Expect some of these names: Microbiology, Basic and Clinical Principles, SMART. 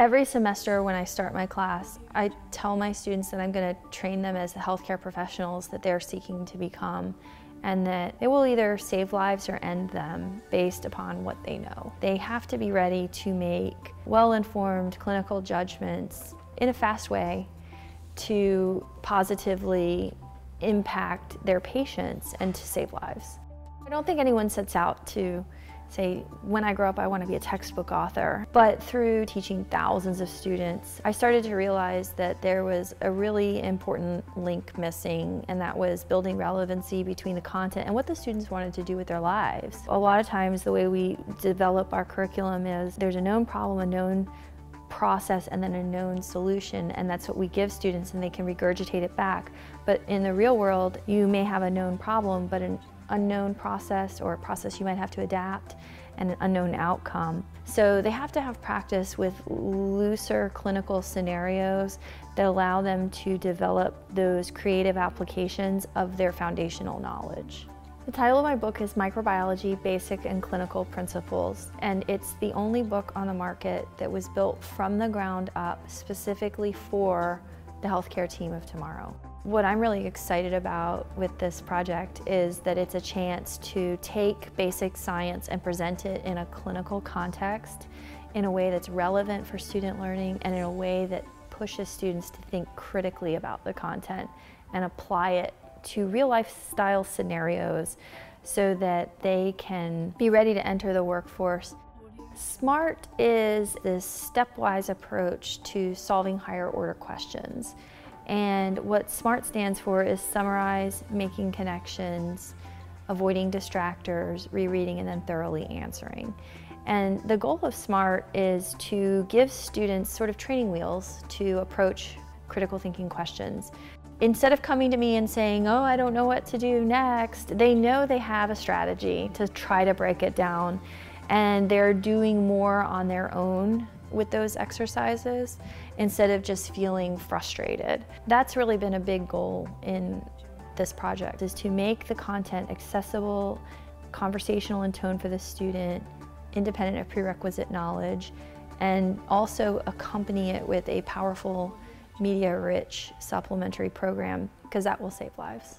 Every semester when I start my class, I tell my students that I'm going to train them as the healthcare professionals that they're seeking to become, and that it will either save lives or end them based upon what they know. They have to be ready to make well-informed clinical judgments in a fast way to positively impact their patients and to save lives. I don't think anyone sets out to say, when I grow up, I want to be a textbook author. But through teaching thousands of students, I started to realize that there was a really important link missing, and that was building relevancy between the content and what the students wanted to do with their lives. A lot of times, the way we develop our curriculum is there's a known problem, a known process, and then a known solution, and that's what we give students, and they can regurgitate it back. But in the real world, you may have a known problem, but an unknown process, or a process you might have to adapt, and an unknown outcome. So they have to have practice with looser clinical scenarios that allow them to develop those creative applications of their foundational knowledge. The title of my book is Microbiology, Basic and Clinical Principles, and it's the only book on the market that was built from the ground up specifically for the healthcare team of tomorrow. What I'm really excited about with this project is that it's a chance to take basic science and present it in a clinical context in a way that's relevant for student learning, and in a way that pushes students to think critically about the content and apply it to real lifestyle scenarios so that they can be ready to enter the workforce. SMART is this stepwise approach to solving higher order questions. And what SMART stands for is summarize, making connections, avoiding distractors, rereading, and then thoroughly answering. And the goal of SMART is to give students sort of training wheels to approach critical thinking questions. Instead of coming to me and saying, oh, I don't know what to do next, they know they have a strategy to try to break it down, and they're doing more on their own with those exercises instead of just feeling frustrated. That's really been a big goal in this project, is to make the content accessible, conversational in tone for the student, independent of prerequisite knowledge, and also accompany it with a powerful, media-rich supplementary program, because that will save lives.